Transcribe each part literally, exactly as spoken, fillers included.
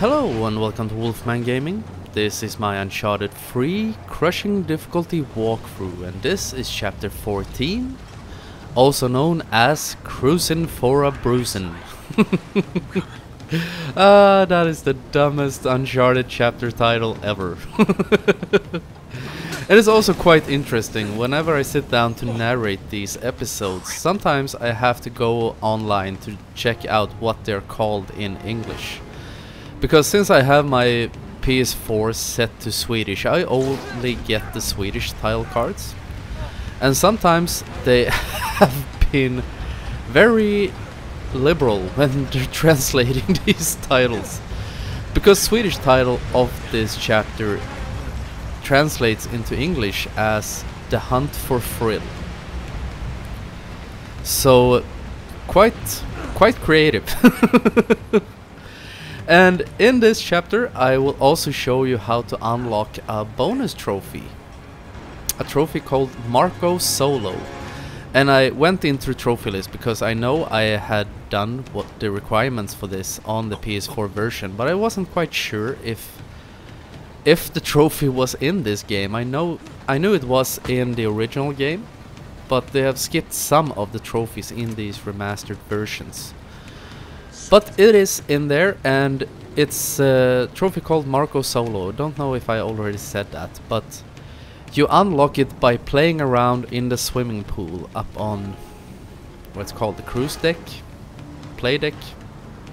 Hello and welcome to Wolfman Gaming. This is my Uncharted three crushing difficulty walkthrough, and this is chapter fourteen, also known as Cruisin' for a Bruisin'. Ah, uh, that is the dumbest Uncharted chapter title ever. It is also quite interesting. Whenever I sit down to narrate these episodes, sometimes I have to go online to check out what they're called in English. Because since I have my P S four set to Swedish, I only get the Swedish title cards. And sometimes they have been very liberal when they're translating these titles. Because Swedish title of this chapter translates into English as The Hunt for Thrill. So quite quite creative. And in this chapter I will also show you how to unlock a bonus trophy, a trophy called Marco Solo. And I went into trophy list because I know I had done what the requirements for this on the P S four version, but I wasn't quite sure if If the trophy was in this game. I know I knew it was in the original game, but they have skipped some of the trophies in these remastered versions. But it is in there, and it's a trophy called Marco Solo. Don't know if I already said that, but you unlock it by playing around in the swimming pool up on what's called the cruise deck, play deck,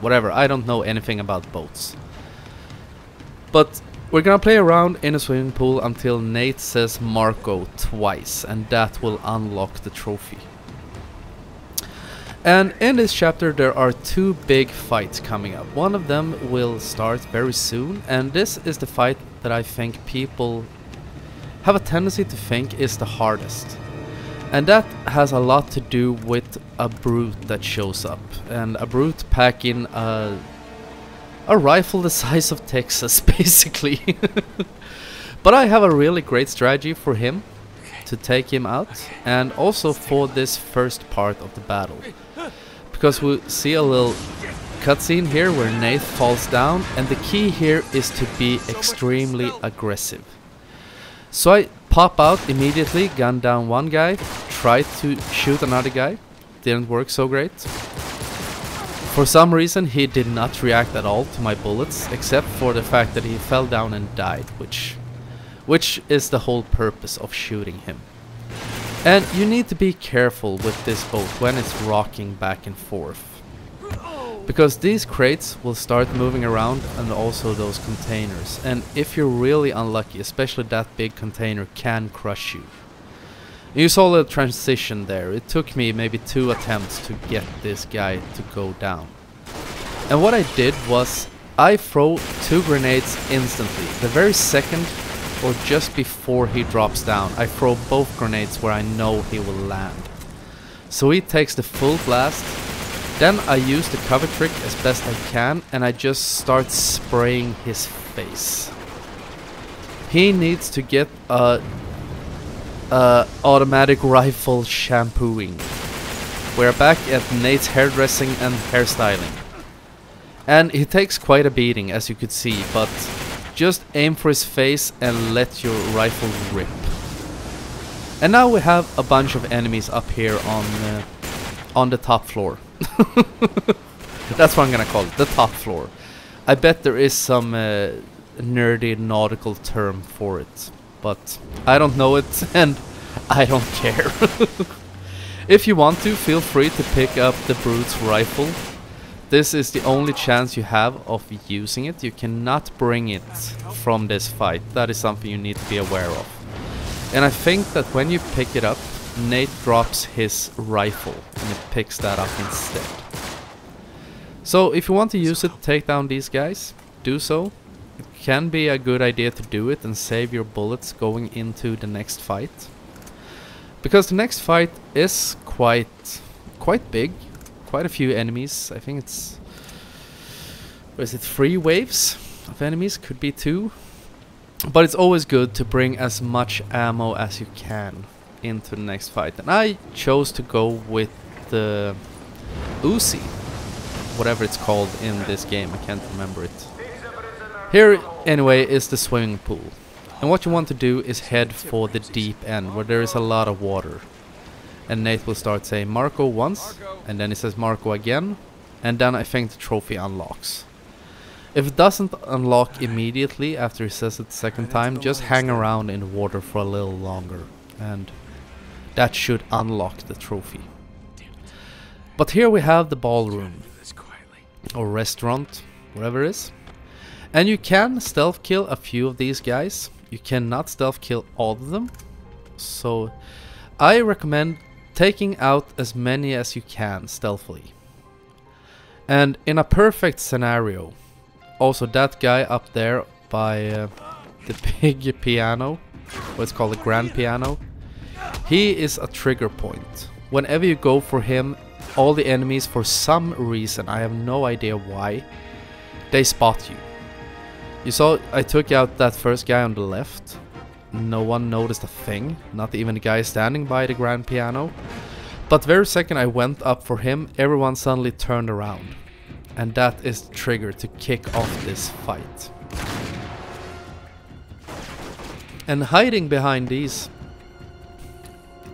whatever. I don't know anything about boats, but we're gonna play around in a swimming pool until Nate says Marco twice, and that will unlock the trophy. And in this chapter there are two big fights coming up. One of them will start very soon, and this is the fight that I think people have a tendency to think is the hardest. And that has a lot to do with a brute that shows up, and a brute packing a A rifle the size of Texas, basically. But I have a really great strategy for him, okay, to take him out, okay, and also for this first part of the battle. Because we see a little cutscene here where Nate falls down, and the key here is to be extremely aggressive. So I pop out immediately, gun down one guy, try to shoot another guy, didn't work so great. For some reason he did not react at all to my bullets, except for the fact that he fell down and died, which which is the whole purpose of shooting him. And you need to be careful with this boat when it's rocking back and forth, because these crates will start moving around, and also those containers, and if you're really unlucky, especially that big container can crush you. You saw the transition there. It took me maybe two attempts to get this guy to go down. And what I did was I throw two grenades instantly. The very second or just before he drops down, I throw both grenades where I know he will land. So he takes the full blast. Then I use the cover trick as best I can, and I just start spraying his face. He needs to get a Uh, automatic rifle shampooing. We're back at Nate's hairdressing and hairstyling. And he takes quite a beating, as you could see, but just aim for his face and let your rifle rip. And now we have a bunch of enemies up here on uh, on the top floor. That's what I'm gonna call it, the top floor. I bet there is some uh, nerdy nautical term for it, but I don't know it, and I don't care. If you want to, feel free to pick up the brute's rifle. This is the only chance you have of using it. You cannot bring it from this fight. That is something you need to be aware of. And I think that when you pick it up, Nate drops his rifle, and it picks that up instead. So if you want to use it, take down these guys, do so. It can be a good idea to do it and save your bullets going into the next fight, because the next fight is quite quite big, quite a few enemies. I think it's, what is it, three waves of enemies, could be two, but it's always good to bring as much ammo as you can into the next fight. And I chose to go with the Uzi, whatever it's called in this game, I can't remember it. Here, anyway, is the swimming pool. And what you want to do is head for the deep end, where there is a lot of water. And Nate will start saying Marco once, and then he says Marco again, and then I think the trophy unlocks. If it doesn't unlock immediately after he says it the second time, just hang around in the water for a little longer, and that should unlock the trophy. But here we have the ballroom, or restaurant, whatever it is. And you can stealth kill a few of these guys. You cannot stealth kill all of them. So I recommend taking out as many as you can stealthily. And in a perfect scenario, also that guy up there by uh, the big piano, what's called the grand piano, he is a trigger point. Whenever you go for him, all the enemies, for some reason, I have no idea why, they spot you. You saw I took out that first guy on the left. No one noticed a thing, not even the guy standing by the grand piano. But the very second I went up for him, everyone suddenly turned around. And that is the trigger to kick off this fight. And hiding behind these,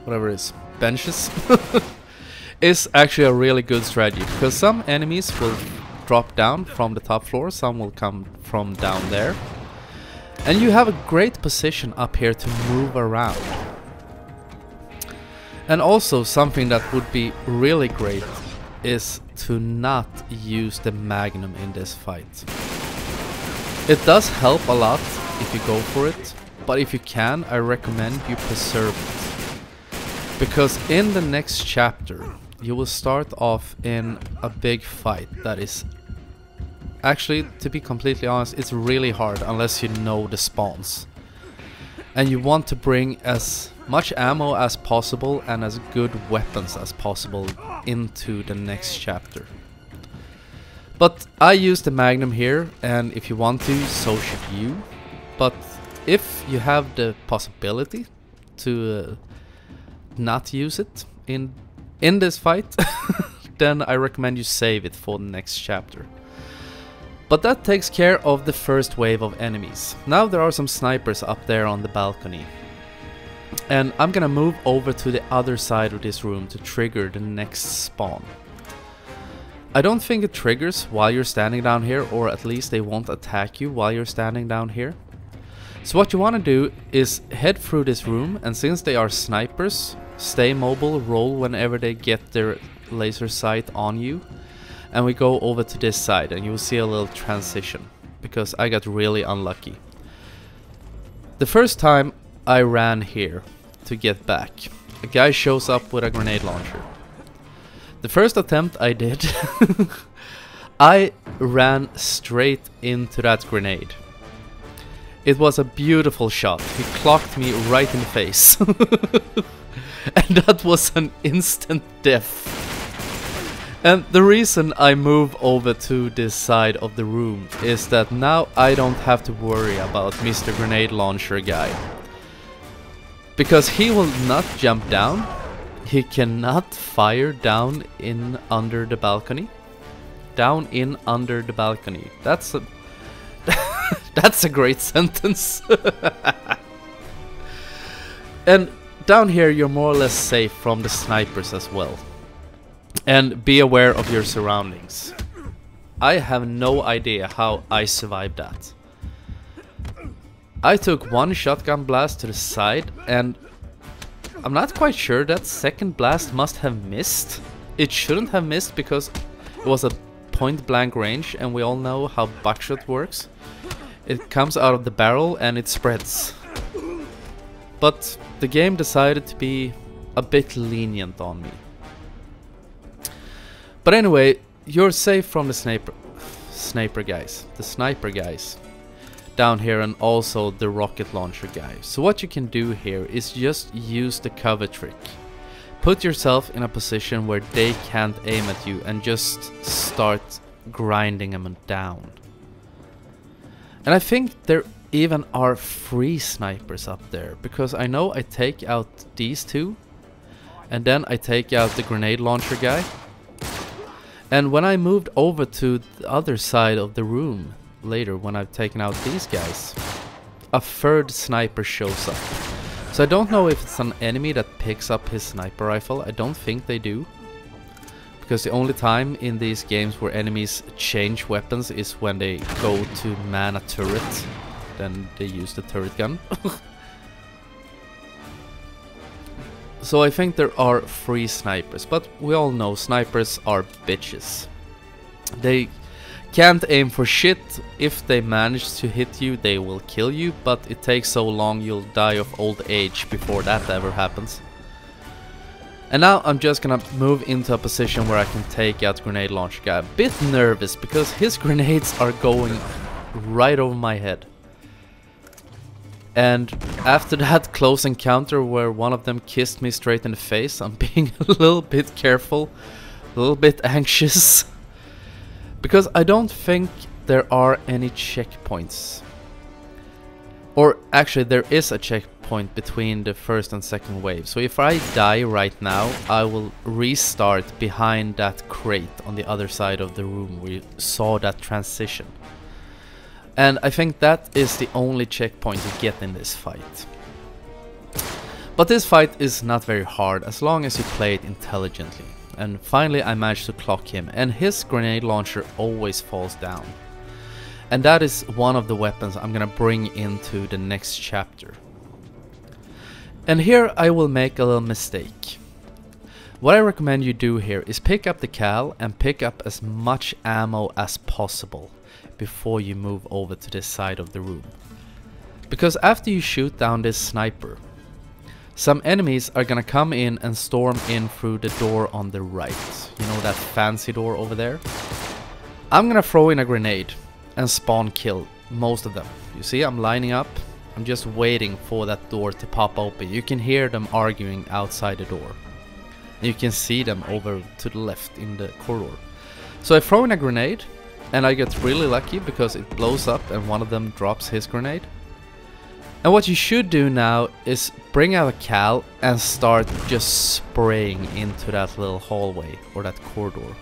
whatever it is, benches, is actually a really good strategy, because some enemies will drop down from the top floor, some will come from down there, and you have a great position up here to move around. And also something that would be really great is to not use the Magnum in this fight. It does help a lot if you go for it, but if you can, I recommend you preserve it, because in the next chapter you will start off in a big fight that is, actually, to be completely honest, it's really hard unless you know the spawns. And you want to bring as much ammo as possible and as good weapons as possible into the next chapter. But I use the Magnum here, and if you want to, so should you. But if you have the possibility to uh, not use it in in this fight, then I recommend you save it for the next chapter. But that takes care of the first wave of enemies. Now there are some snipers up there on the balcony. And I'm gonna move over to the other side of this room to trigger the next spawn. I don't think it triggers while you're standing down here, or at least they won't attack you while you're standing down here. So what you wanna do is head through this room, and since they are snipers, stay mobile, roll whenever they get their laser sight on you. And we go over to this side, and you will see a little transition, because I got really unlucky. The first time I ran here to get back, a guy shows up with a grenade launcher. The first attempt I did, I ran straight into that grenade. It was a beautiful shot. He clocked me right in the face. And that was an instant death. And the reason I move over to this side of the room is that now I don't have to worry about Mister Grenade Launcher guy. Because he will not jump down, he cannot fire down in under the balcony. Down in under the balcony. That's a... that's a great sentence. And down here you're more or less safe from the snipers as well. And be aware of your surroundings. I have no idea how I survived that. I took one shotgun blast to the side, and I'm not quite sure, that second blast must have missed. It shouldn't have missed, because it was a point blank range, and we all know how buckshot works. It comes out of the barrel and it spreads. But the game decided to be a bit lenient on me. But anyway, you're safe from the sniper, sniper guys, the sniper guys down here, and also the rocket launcher guy. So what you can do here is just use the cover trick. Put yourself in a position where they can't aim at you, and just start grinding them down. And I think there even are three snipers up there, because I know I take out these two, and then I take out the grenade launcher guy. And when I moved over to the other side of the room, later when I've taken out these guys, a third sniper shows up. So I don't know if it's an enemy that picks up his sniper rifle. I don't think they do, because the only time in these games where enemies change weapons is when they go to man a turret, then they use the turret gun. So I think there are three snipers, but we all know snipers are bitches. They can't aim for shit. If they manage to hit you, they will kill you, but it takes so long you'll die of old age before that ever happens. And now I'm just gonna move into a position where I can take out grenade launcher guy. A bit nervous because his grenades are going right over my head. And after that close encounter where one of them kissed me straight in the face, I'm being a little bit careful, a little bit anxious. Because I don't think there are any checkpoints. Or actually there is a checkpoint between the first and second wave. So if I die right now, I will restart behind that crate on the other side of the room where you saw that transition. And I think that is the only checkpoint you get in this fight. But this fight is not very hard as long as you play it intelligently. And finally I managed to clock him, and his grenade launcher always falls down. And that is one of the weapons I'm gonna bring into the next chapter. And here I will make a little mistake. What I recommend you do here is pick up the cal and pick up as much ammo as possible before you move over to this side of the room. Because after you shoot down this sniper, some enemies are gonna come in and storm in through the door on the right. You know that fancy door over there? I'm gonna throw in a grenade and spawn kill most of them. You see, I'm lining up. I'm just waiting for that door to pop open. You can hear them arguing outside the door. You can see them over to the left in the corridor. So I throw in a grenade and I get really lucky because it blows up and one of them drops his grenade. And what you should do now is bring out a cal and start just spraying into that little hallway or that corridor.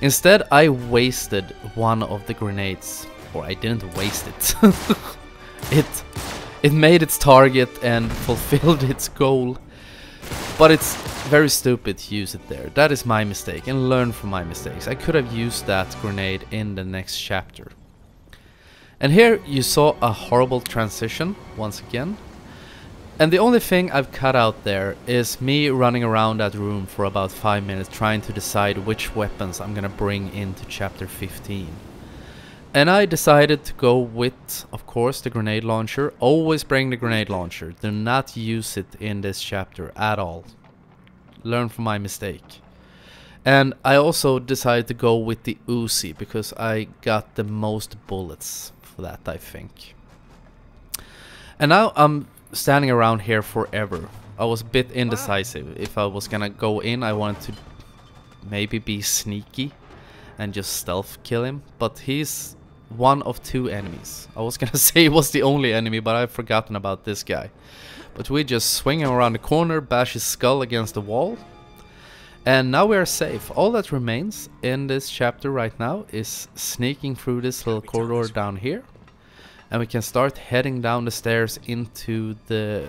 Instead, I wasted one of the grenades. Or I didn't waste it. it, it made its target and fulfilled its goal. But it's very stupid to use it there. That is my mistake, and learn from my mistakes. I could have used that grenade in the next chapter. And here you saw a horrible transition once again. And the only thing I've cut out there is me running around that room for about five minutes trying to decide which weapons I'm gonna bring into chapter fifteen. And I decided to go with, of course, the grenade launcher. Always bring the grenade launcher. Do not use it in this chapter at all. Learn from my mistake. And I also decided to go with the Uzi because I got the most bullets for that, I think. And now I'm standing around here forever. I was a bit indecisive. If I was gonna go in, I wanted to maybe be sneaky and just stealth kill him. But he's one of two enemies. I was gonna say he was the only enemy, but I've forgotten about this guy. But we just swing him around the corner, bash his skull against the wall. And now we are safe. All that remains in this chapter right now is sneaking through this little corridor down here. And we can start heading down the stairs into the...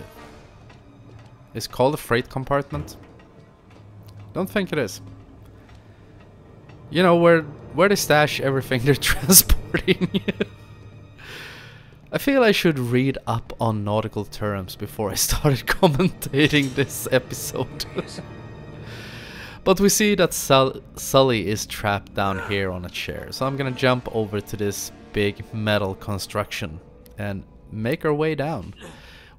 It's called the freight compartment. Don't think it is. You know, where, where they stash everything they're transporting. I feel I should read up on nautical terms before I started commentating this episode. But we see that Sul Sully is trapped down here on a chair. So I'm gonna jump over to this big metal construction and make our way down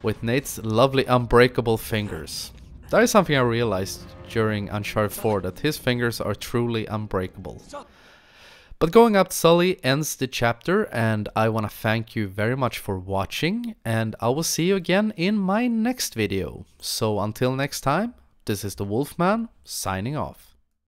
with Nate's lovely unbreakable fingers. That is something I realized during Uncharted four, that his fingers are truly unbreakable. But going up Sully ends the chapter, and I want to thank you very much for watching, and I will see you again in my next video. So until next time, this is the Wolfman signing off.